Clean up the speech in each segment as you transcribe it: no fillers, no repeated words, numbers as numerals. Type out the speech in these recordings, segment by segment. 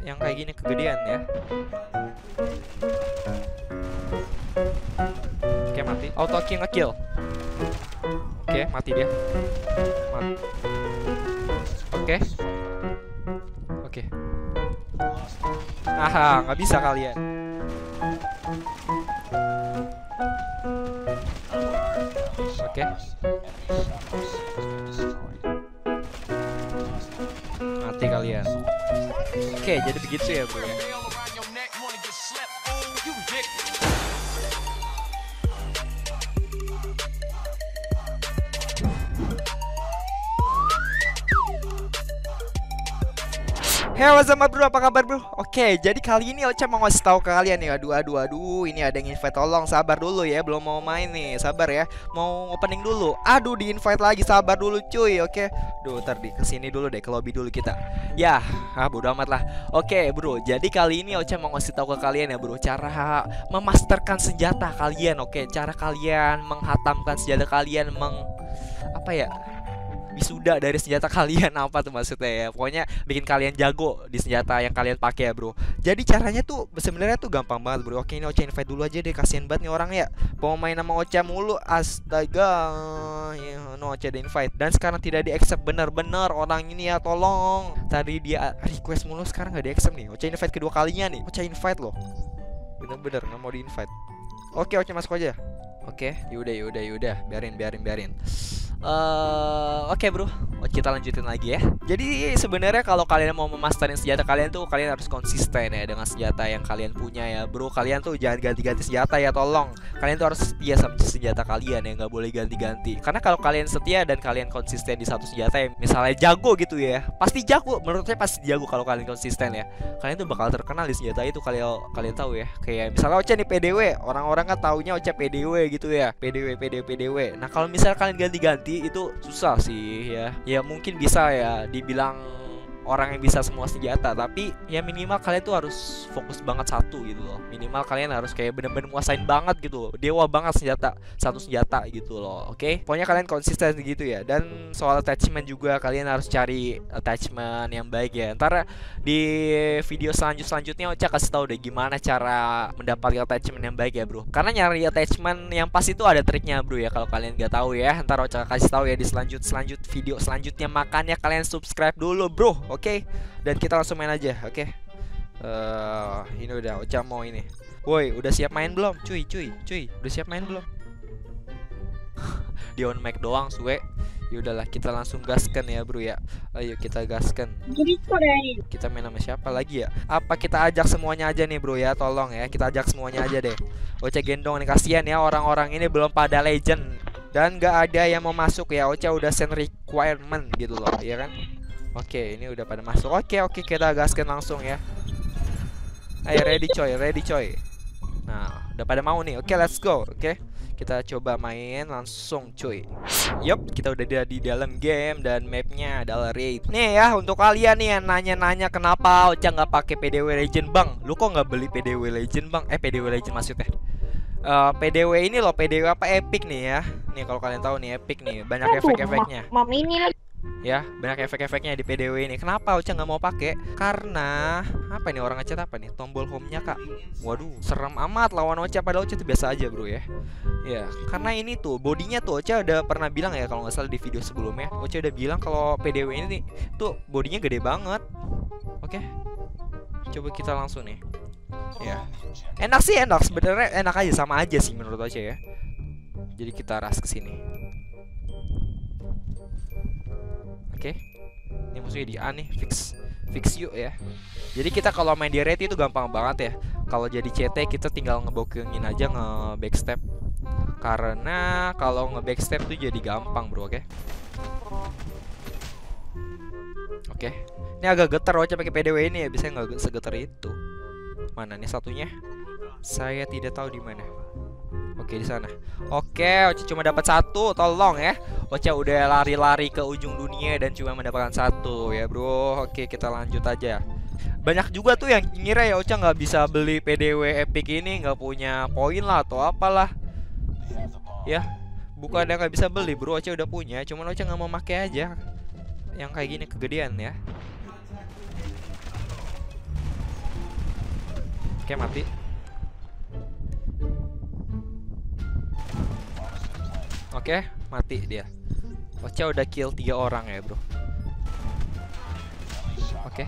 yang kayak gini kegedean ya. Oke, mati. Auto kill ngekill. Oke, mati dia. Mati. Oke. Oke. Aha, nggak bisa kalian. Oke. Mati kalian. Oke, jadi begitu ya, Bro. Halo sama bro, apa kabar bro? Oke, jadi kali ini Oca mau ngasih tahu ke kalian nih. Aduh, ini ada yang invite, tolong sabar dulu ya, belum mau main nih, sabar ya. Mau opening dulu. Aduh, di invite lagi, sabar dulu cuy, oke. Duh, ntar di kesini dulu deh, ke lobby dulu kita. Ya, bodo amat lah. Oke bro, jadi kali ini Oca mau ngasih tahu ke kalian ya bro, cara memasterkan senjata kalian, oke. Cara kalian menghatamkan senjata kalian, apa ya? Wisuda dari senjata kalian, apa tuh maksudnya ya. Pokoknya bikin kalian jago di senjata yang kalian pakai ya bro. Jadi caranya tuh sebenarnya tuh gampang banget bro. Oke, ini Oca invite dulu aja deh, kasihan banget nih orang ya, mau main sama Oca mulu. Astaga, no Oca di invite dan sekarang tidak di accept, bener-bener orang ini ya, tolong. Tadi dia request mulu, sekarang gak di accept nih. Oca invite kedua kalinya nih, Oca invite loh, bener-bener gak mau di invite. Oke, Oca masuk aja. Oke, yaudah, biarin. Oke bro, kita lanjutin lagi ya. Jadi sebenarnya kalau kalian mau memasterin senjata kalian tuh, kalian harus konsisten ya dengan senjata yang kalian punya ya bro. Kalian tuh jangan ganti-ganti senjata ya, tolong. Kalian tuh harus setia sama senjata kalian ya, nggak boleh ganti-ganti. Karena kalau kalian setia dan kalian konsisten di satu senjata ya, misalnya jago gitu ya, pasti jago, menurut saya pasti jago kalau kalian konsisten ya. Kalian tuh bakal terkenal di senjata itu, kalian tahu ya. Kayak misalnya Oca nih PDW, orang-orang kan taunya Oca PDW gitu ya, PDW. Nah kalau misalnya kalian ganti-ganti itu susah sih ya. Ya mungkin bisa ya dibilang orang yang bisa semua senjata, tapi ya minimal kalian tuh harus fokus banget satu gitu loh. Minimal kalian harus kayak bener-bener nguasain banget gitu loh. Dewa banget senjata, satu senjata gitu loh. Oke, pokoknya kalian konsisten gitu ya. Dan soal attachment juga, kalian harus cari attachment yang baik ya. Ntar di video selanjutnya Oca kasih tahu deh gimana cara mendapatkan attachment yang baik ya bro. Karena nyari attachment yang pas itu ada triknya bro ya. Kalau kalian nggak tahu ya, ntar Oca kasih tahu ya di video selanjutnya. Makanya kalian subscribe dulu bro. Oke, dan kita langsung main aja. Oke, ini udah Oca mau ini. Woi, udah siap main belum? Cuy, udah siap main belum? Di on mic doang, suwe. Yaudahlah, kita langsung gaskan ya bro ya. Ayo kita gaskan. Kita main sama siapa lagi ya? Apa kita ajak semuanya aja nih bro ya? Tolong ya, kita ajak semuanya aja deh. Oca gendong nih, kasihan ya orang-orang ini belum pada legend dan gak ada yang mau masuk ya. Oca udah send requirement gitu loh, ya kan? Oke, ini udah pada masuk. Oke, kita gaskan langsung ya. Ayo, ready coy. Nah, udah pada mau nih. Oke, let's go. Oke, kita coba main langsung cuy. Yup, kita udah di dalam game dan mapnya adalah raid. Nih ya, untuk kalian nih yang nanya-nanya kenapa Oca nggak pakai PDW Legend bang? Lu kok nggak beli PDW Legend bang? PDW Legend maksudnya. PDW ini loh, PDW apa epic nih ya? Nih kalau kalian tahu nih epic nih, banyak efek-efeknya. Mam ini lagi. Ya, banyak efek-efeknya di PDW ini. Kenapa Oca nggak mau pakai? Karena apa nih, orang ngecat apa nih? Tombol home-nya kak. Waduh, serem amat lawan Oca, padahal Oca itu biasa aja bro ya. Ya, karena ini tuh bodinya tuh Oca udah pernah bilang ya, kalau nggak salah di video sebelumnya Oca udah bilang kalau PDW ini nih, tuh bodinya gede banget. Oke, coba kita langsung nih. Ya, enak sih, enak sebenarnya, enak aja, sama aja sih menurut Oca ya. Jadi kita ras ke sini. Oke, ini musuhnya di A nih, fix yuk ya. Jadi kita kalau main di raid itu gampang banget ya. Kalau jadi CT kita tinggal ngebokongin aja, nge-backstep. Karena kalau nge-backstep tuh jadi gampang bro, oke? Oke, ini agak getar Oca pakai PDW ini ya, biasanya nggak segetar itu. Mana nih satunya? Saya tidak tahu di mana. Oke, di sana. Oke, Oca cuma dapat satu, tolong ya. Oca udah lari-lari ke ujung dunia dan cuma mendapatkan satu ya bro. Oke, kita lanjut aja. Banyak juga tuh yang ngira ya Oca nggak bisa beli PDW epic ini, nggak punya poin lah atau apalah. Ya, bukan ada nggak bisa beli bro, Oca udah punya. Cuman Oca nggak mau pakai aja. Yang kayak gini kegedean ya. Oke, mati. Oke, mati dia. Oca udah kill 3 orang ya, bro. Oke.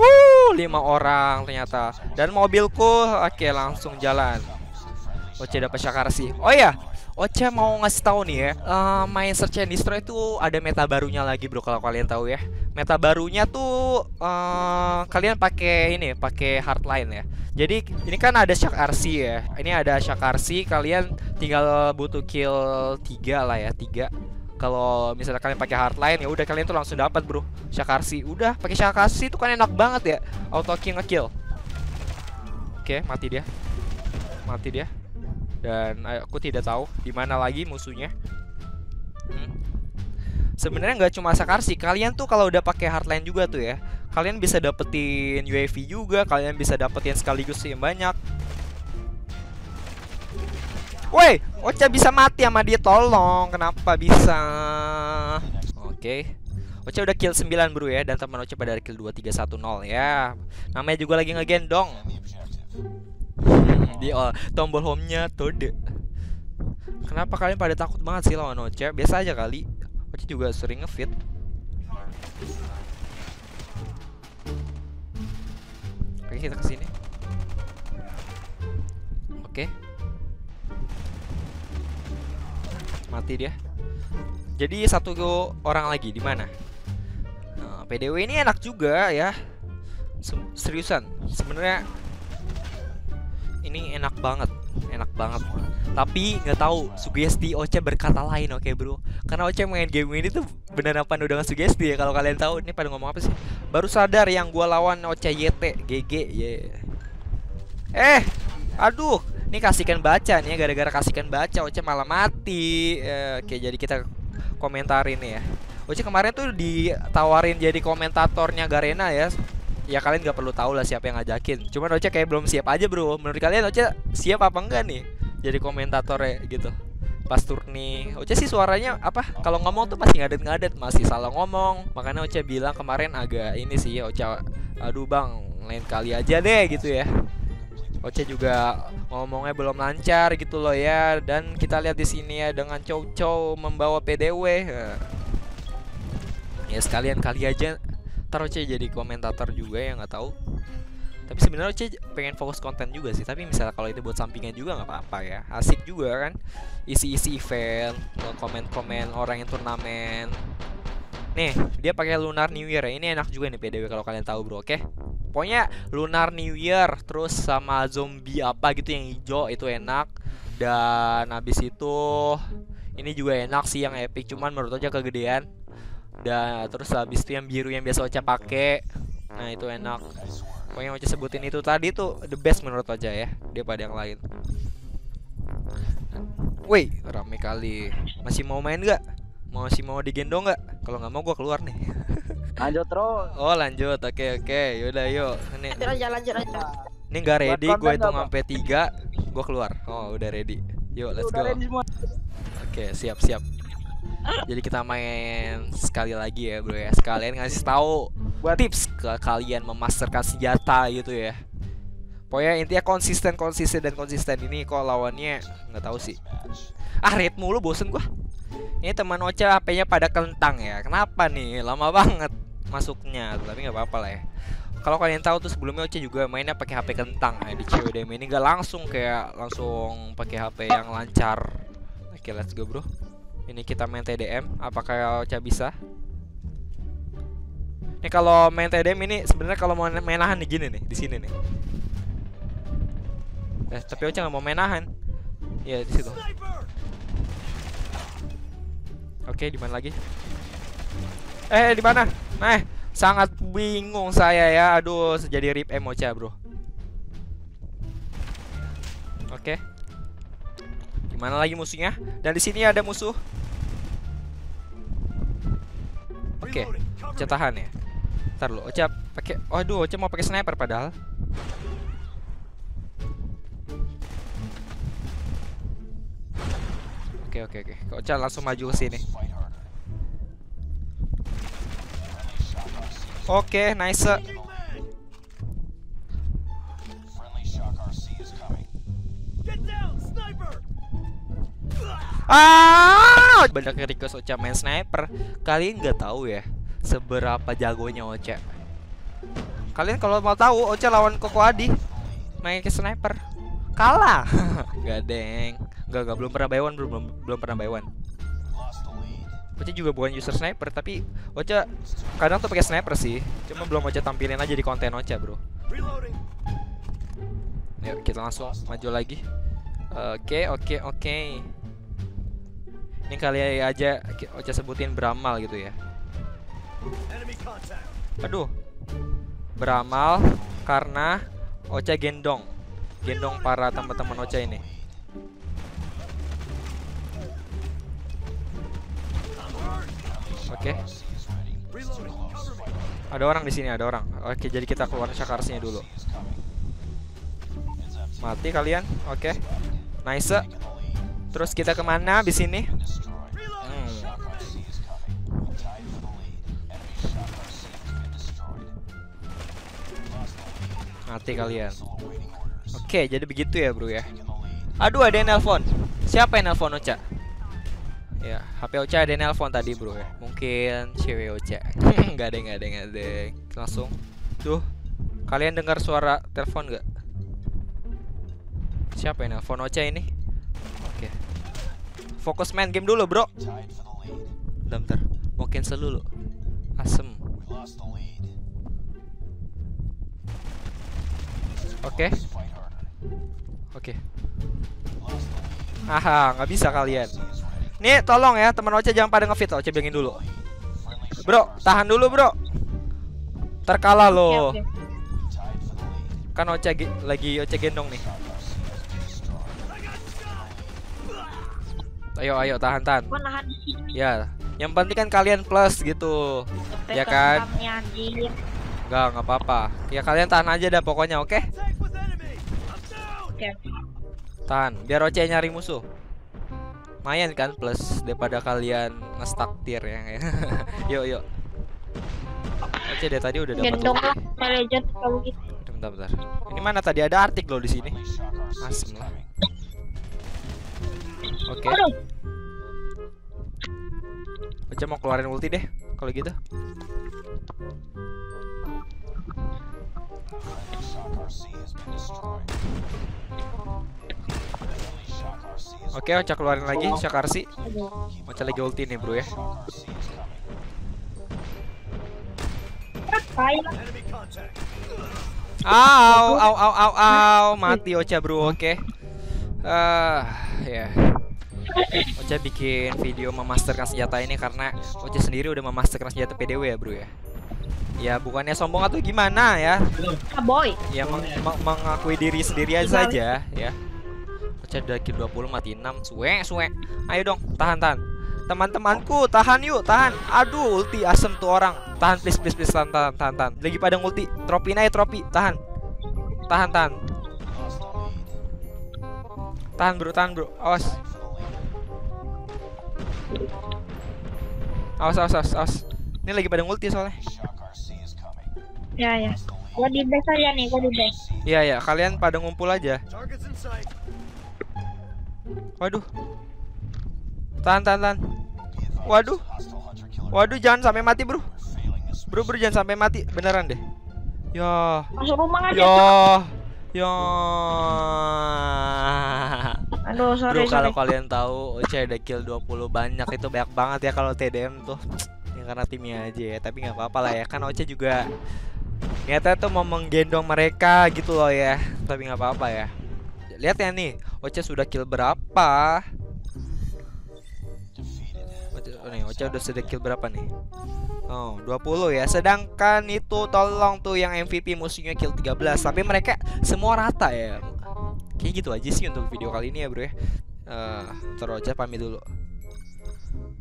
Wuh, 5 orang ternyata. Dan mobilku, oke, langsung jalan. Oca dapat shakarsi. Oh ya, Oca mau ngasih tahu nih ya, main Search and Destroy itu ada meta barunya lagi, bro. Kalau kalian tahu ya, meta barunya tuh kalian pakai ini, pakai hardline ya. Jadi ini kan ada shakarsi ya. Ini ada shakarsi, kalian tinggal butuh kill 3 lah ya, 3. Kalau misalnya kalian pakai hardline ya udah kalian tuh langsung dapat, bro. Shakarsi, udah pakai shakarsi itu kan enak banget ya. Auto kill ngekill. Oke, mati dia. Mati dia. Dan aku tidak tahu di mana lagi musuhnya. Sebenarnya nggak cuma shakarsi, kalian tuh kalau udah pakai hardline juga tuh ya, kalian bisa dapetin UAV juga, kalian bisa dapetin sekaligus yang banyak. Woi, Oca bisa mati sama dia, tolong. Kenapa bisa? Oke. Oca udah kill 9, bro ya, dan teman Oca pada kill 2310 ya. Namanya juga lagi ngegendong. Di tombol home-nya tode. Kenapa kalian pada takut banget sih lawan Oca? Biasa aja kali. Oca juga sering ngefit. Oke, kita ke sini. Oke. Mati dia. Jadi satu orang lagi di mana? Nah, PDW ini enak juga ya. Seriusan, sebenarnya ini enak banget, enak banget. Tapi nggak tahu, sugesti Oca berkata lain, oke, bro. Karena Oca main game ini tuh beneran apa udah nge-sugesti ya. Kalau kalian tahu ini pada ngomong apa sih? Baru sadar yang gua lawan Oca YT GG ya. Yeah. Aduh, ini kasihkan baca nih, gara-gara kasihkan baca Oca malah mati. Oke, jadi kita komentarin nih ya. Oca kemarin tuh ditawarin jadi komentatornya Garena ya. Ya kalian gak perlu tahu lah siapa yang ngajakin. Cuman Oca kayak belum siap aja, bro. Menurut kalian Oca siap apa enggak nih jadi komentator ya gitu pas turni? Oca sih suaranya apa kalau ngomong tuh masih ngadet-ngadet, masih salah ngomong. Makanya Oca bilang kemarin agak ini sih Oca, aduh bang, lain kali aja deh gitu ya. Oca juga ngomongnya belum lancar gitu loh ya. Dan kita lihat di sini ya, dengan cow-cow membawa PDW. Ya sekalian kali aja ntar Oca jadi komentator juga ya, nggak tahu. Tapi sebenarnya Oca pengen fokus konten juga sih. Tapi misalnya kalau itu buat sampingan juga nggak apa-apa ya. Asik juga kan, isi-isi event, komen-komen orang yang turnamen. Nih dia pakai Lunar New Year ya. Ini enak juga nih PDW kalau kalian tahu, bro. Oke, pokoknya Lunar New Year terus sama zombie apa gitu yang hijau itu enak. Dan habis itu ini juga enak sih yang epic. Cuman menurut Oca kegedean. Dan terus habis itu yang biru yang biasa Oca pakai. Nah, itu enak. Pokoknya Oca sebutin itu tadi tuh the best menurut Oca ya, daripada yang lain. Woi, rame kali. Masih mau main gak? Masih mau digendong gak? Kalau nggak mau gua keluar nih. Lanjut terus. Oh, lanjut. Oke. Yaudah, yuk. Ini lanjut. Ini nggak ready, gue hitung sampai 3, gue keluar. Oh, udah ready. Yuk, let's go. Oke, siap. Jadi kita main sekali lagi ya, bro ya. Sekalian ngasih tahu tips ke kalian memasterkan senjata gitu ya. Pokoknya intinya konsisten. Ini kok lawannya nggak tahu sih. Ah, raid mulu, bosen gua. Ini teman Oca HP-nya pada kentang ya. Kenapa nih? Lama banget masuknya, tapi nggak apa-apa lah ya. Kalau kalian tahu tuh sebelumnya Oca juga mainnya pakai HP kentang ya. Di CODM ini nggak langsung pakai HP yang lancar. Oke, let's go, bro. Ini kita main TDM, apakah Oca bisa? Ini kalau main TDM ini sebenarnya kalau mau main nahan nih, gini nih, di sini nih. Tapi Oca nggak mau main nahan. Ya di situ. Oke, di mana lagi? Di mana? Nah, sangat bingung saya ya. Aduh, jadi rip M Oca, bro. Oke. Di mana lagi musuhnya? Dan di sini ada musuh. Oke, Oca tahan ya. Ntar lo, Oca pakai. Aduh, Oca mau pakai sniper padahal. Oke. Oca langsung maju ke sini. Oke, nice. Ah, banyak request Oca main sniper. Kalian nggak tahu ya seberapa jagonya Oca. Kalian kalau mau tahu, Oca lawan Koko Adi main ke sniper kalah. Gak deng, gak belum pernah baywan, belum pernah baywan. Oca juga bukan user sniper, tapi Oca kadang tuh pakai sniper sih. Cuma belum Oca tampilin aja di konten Oca, bro. Yuk kita langsung maju lagi. Oke. Ini kali aja Oca sebutin beramal gitu ya. Aduh, beramal karena Oca gendong para teman-teman Oca ini. Oke. Ada orang di sini, ada orang. Oke, jadi kita keluarin Shakarsnya dulu. Mati kalian. Oke. Nice. Terus kita kemana di sini? Mati kalian. Oke, jadi begitu ya, bro ya. Aduh, ada yang nelpon. Siapa yang nelpon Oca? Ya, HP Oca ada yang nelpon tadi, bro ya. Mungkin cewek Oca. Enggak ada. Langsung. Tuh. Kalian dengar suara telepon enggak? Siapa yang nelpon Oca ini? Oke. Fokus main game dulu, bro. Bentar. Mungkin selalu. Asem. Oke. Aha, nggak bisa kalian. Nih, tolong ya, teman Oca jangan pada ngefit. Oca bilangin dulu. Bro, tahan dulu, bro. Terkalah lo. Kan Oca lagi Oca gendong nih. Ayo tahan. Ya, yang penting kan kalian plus gitu. Ya kan? Enggak apa-apa. Ya kalian tahan aja dah pokoknya, oke? Okay? Tahan, biar Oca nyari musuh. Mayan kan plus daripada kalian ngestak tier ya. Yuk. Oca deh tadi udah dapat. Bentar. Ini mana tadi ada artik loh di sini. Asem lah. Oke. Oca mau keluarin ulti deh kalau gitu. Oke, Oca keluarin lagi Shakarsi. Oca lagi ulti nih, bro ya. Au, mati Oca, bro. Oke. Ya. Oca bikin video memasterkan senjata ini karena Oca sendiri udah memasterkan senjata PDW ya, bro ya. Ya bukannya sombong atau gimana ya. Boy. Ya mengakui diri sendiri aja saja ya. Oca udah kill 20 mati 6. Suwe. Ayo dong, tahan. Teman-temanku, tahan yuk, tahan. Aduh, ulti asem tuh orang. Tahan please tahan. Lagi pada ngulti. Tropin aja tropi, tahan. Tahan. Tahan, bro. Awas. Ini lagi pada ngulti soalnya. Ya. Gua di base aja nih, Iya, kalian pada ngumpul aja. Waduh. Tahan. Waduh, jangan sampai mati, bro. Bro, jangan sampai mati, beneran deh. Ya. Masuk rumah aja. Ya. Aduh, sorry. Bro, kalau kalian tahu Oca ada kill 20 banyak, itu banyak banget ya kalau TDM tuh. Karena timnya aja ya, tapi nggak apa-apa lah ya, kan Oca juga niatnya tuh mau menggendong mereka gitu loh ya, tapi nggak apa-apa ya. Lihat ya nih, Oca sudah kill berapa? Oca udah sudah kill berapa nih? Oh, 20 ya. Sedangkan itu tolong tuh yang MVP musuhnya kill 13, tapi mereka semua rata ya. Kayak gitu aja sih untuk video kali ini ya, bro ya. Oca pamit dulu.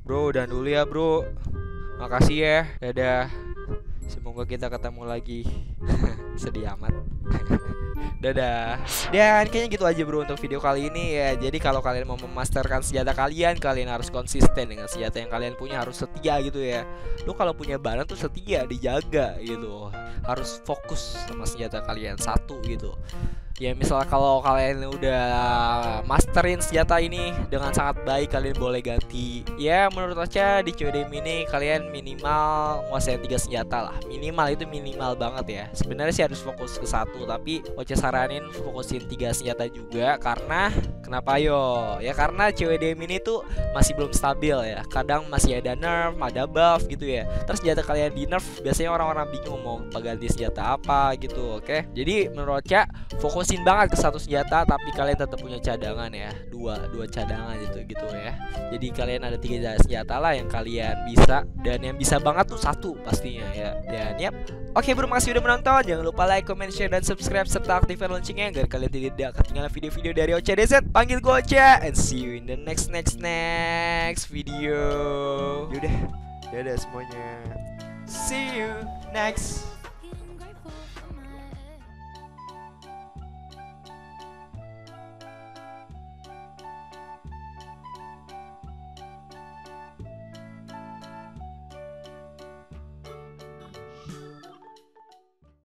Bro, dan dulu ya, bro. Makasih ya, dadah. Semoga kita ketemu lagi. Sedih amat. Dadah. Dan kayaknya gitu aja bro untuk video kali ini ya. Jadi kalau kalian mau memasterkan senjata kalian, kalian harus konsisten dengan senjata yang kalian punya, harus setia gitu ya. Lu kalau punya barang tuh setia, dijaga gitu. Harus fokus sama senjata kalian satu gitu. Ya misalnya kalau kalian udah masterin senjata ini dengan sangat baik, kalian boleh ganti. Ya menurut Oca di COD ini kalian minimal nguasain 3 senjata lah. Minimal itu minimal banget ya. Sebenarnya sih harus fokus ke satu, tapi Oca saranin fokusin 3 senjata juga. Karena kenapa yo? Ya karena COD ini tuh masih belum stabil ya. Kadang masih ada nerf, ada buff gitu ya. Terus senjata kalian di nerf, biasanya orang-orang bingung mau ganti senjata apa gitu. Oke, jadi menurut Oca fokus banget ke satu senjata, tapi kalian tetap punya cadangan ya, dua cadangan gitu ya. Jadi kalian ada 3 senjata lah yang kalian bisa, dan yang bisa banget tuh satu pastinya ya. Dan yap, oke bro, makasih udah menonton. Jangan lupa like, comment, share, dan subscribe, serta aktifkan loncengnya agar kalian tidak ketinggalan video-video dari Oca DZ. Panggil gue Oca, and see you in the next video. Yaudah, dadah semuanya, see you next.